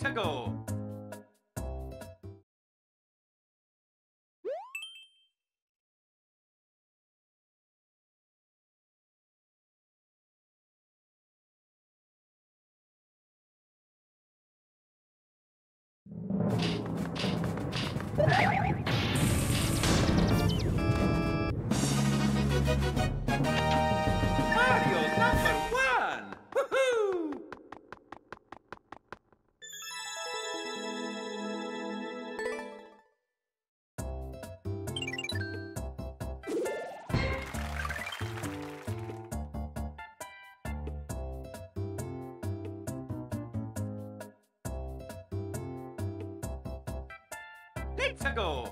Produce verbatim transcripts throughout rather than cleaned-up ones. to go. Let's go!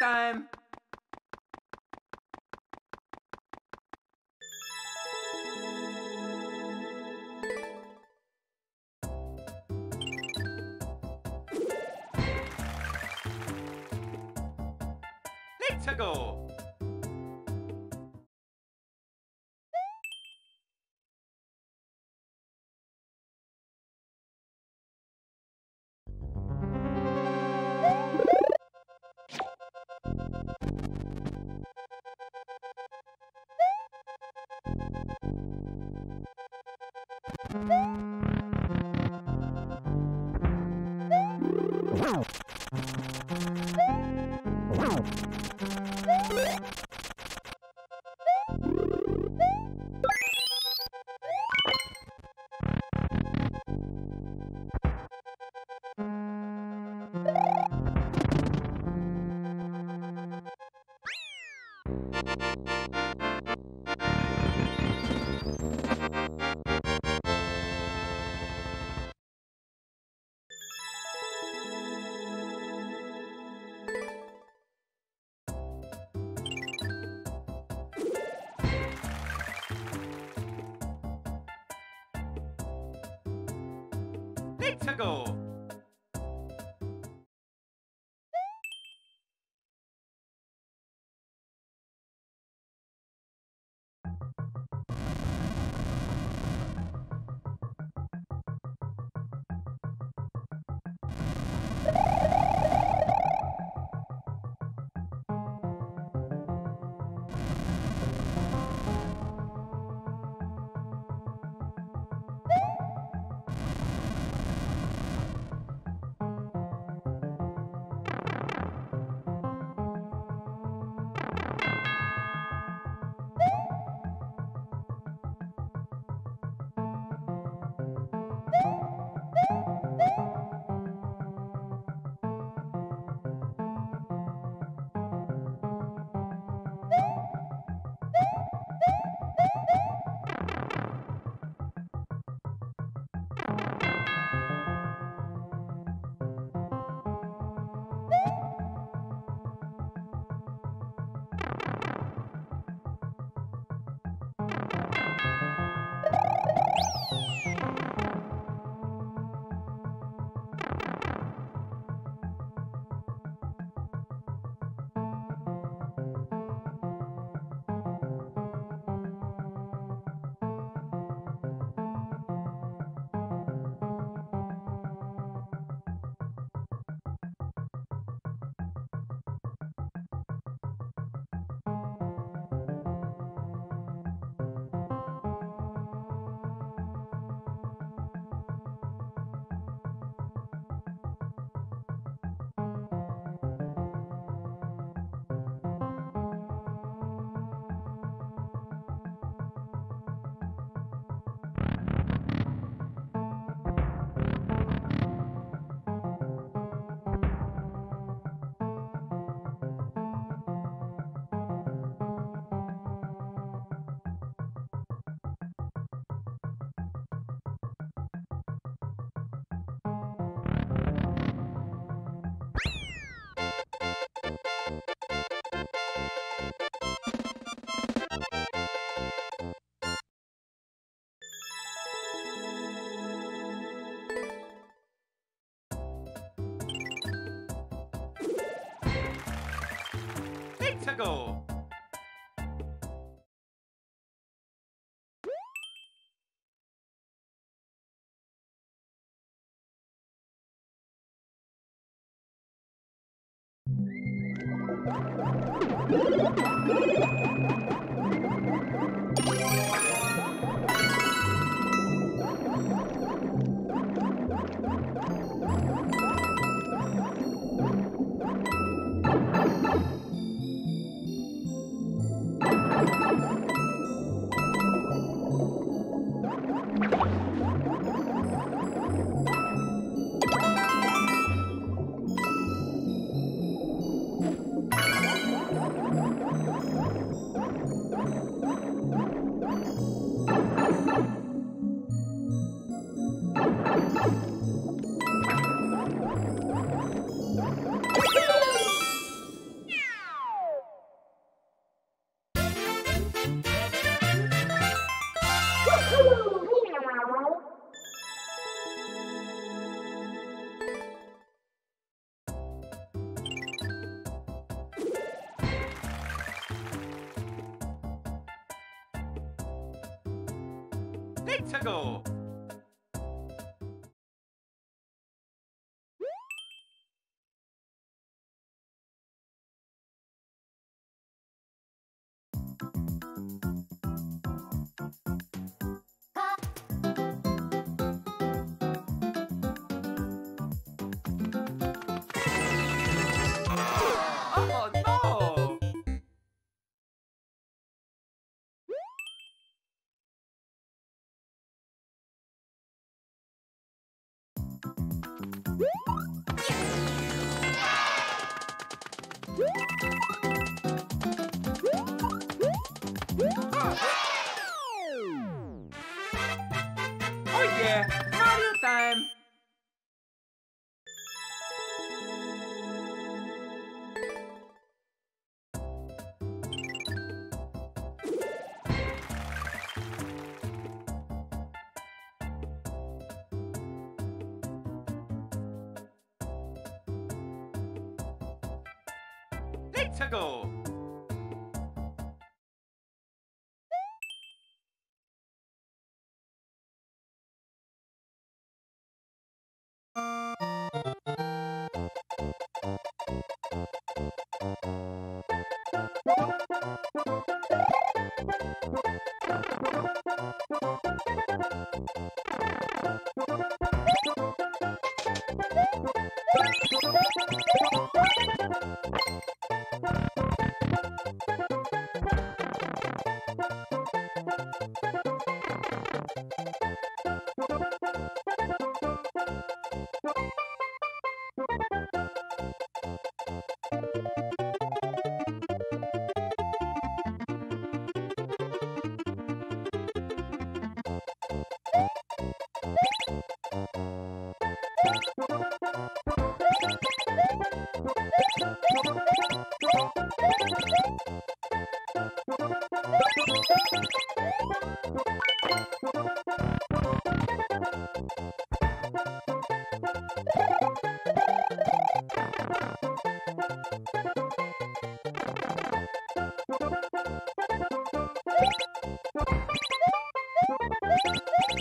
Time! Let's go! To go. Chicago. Let's go! Let's go!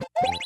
What?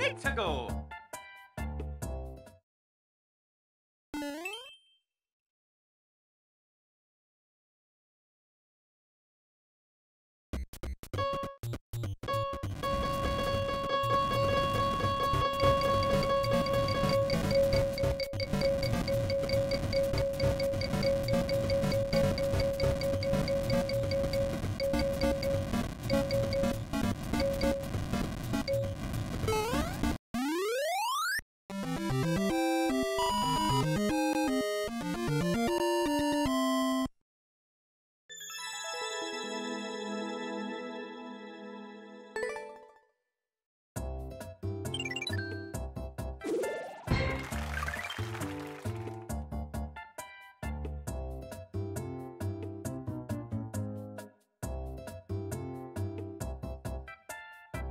Let's go!